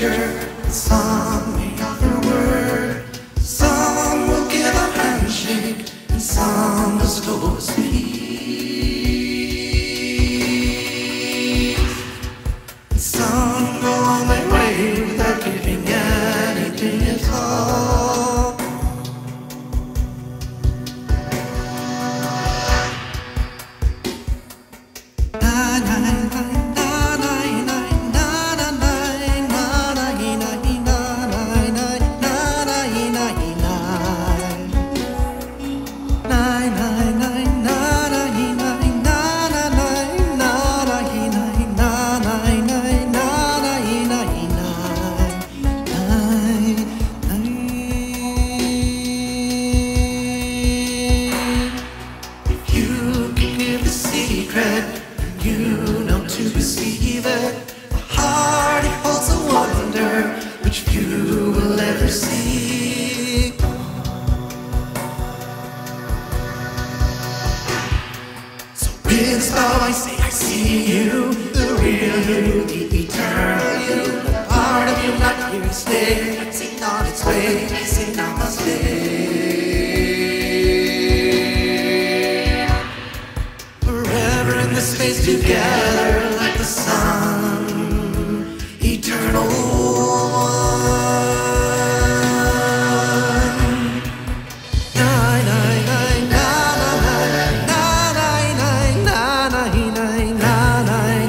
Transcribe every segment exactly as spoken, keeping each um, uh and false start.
gesture, some may offer word, some will give a handshake, and some will slow speak. And some go on their way without giving anything at all. Na na na na. You know to perceive it, the heart it holds a wonder which few will ever see. So with how I say I see you, the real you, the eternal you, the part of you not here to stay, seen on its way, seen on its way. Space together like the sun, eternal one. Nine, nine, nine, nine, nine, nine, nine, nine, nine, nine, nine, nine, nine,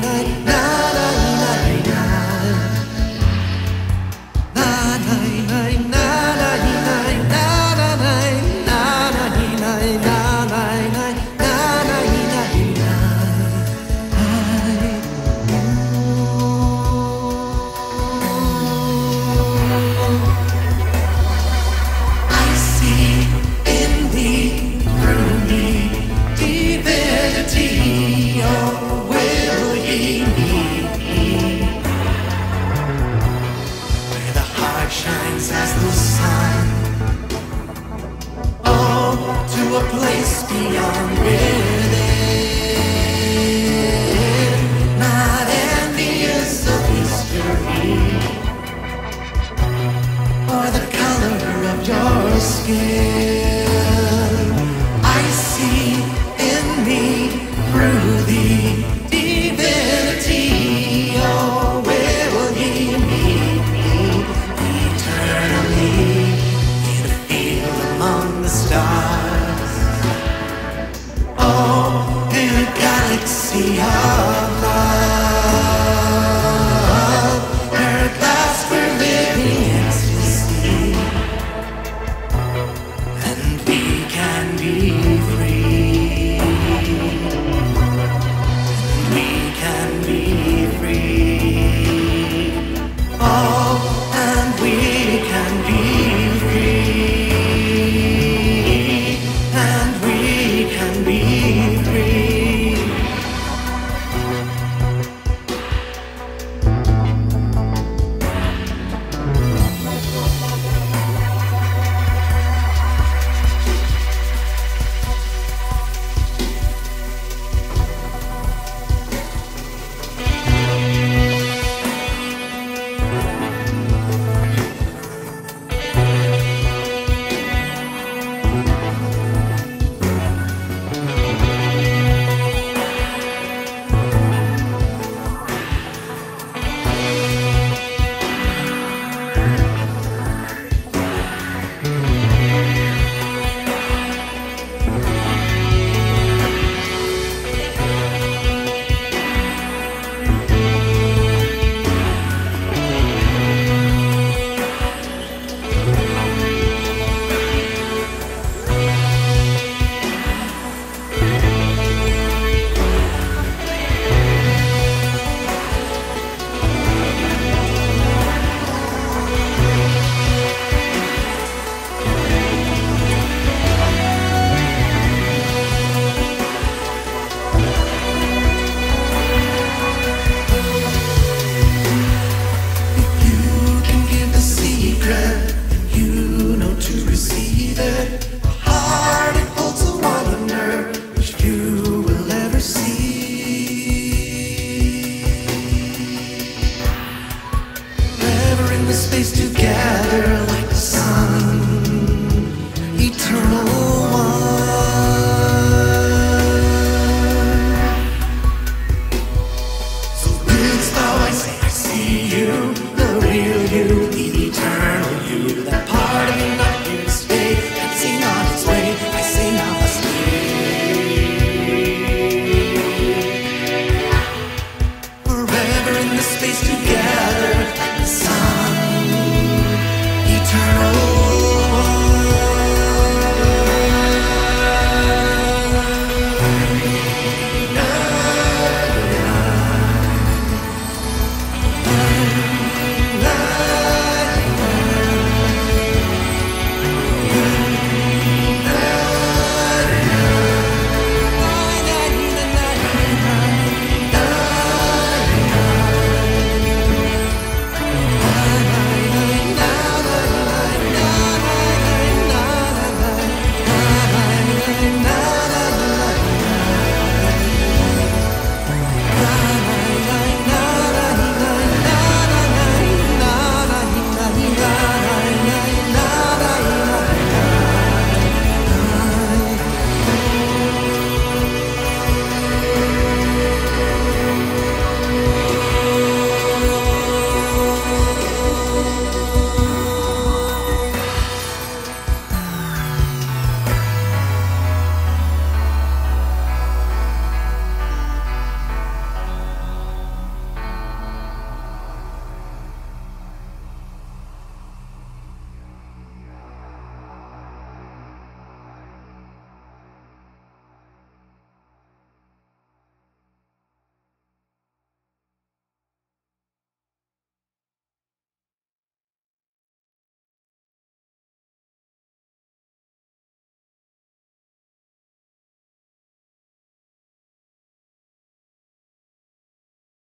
nine, nine, nine. As the sun, oh, to a place beyond within, not envious of history or the color of your skin. I see in thee, through thee, divinity. Oh, stars. Oh. place to get.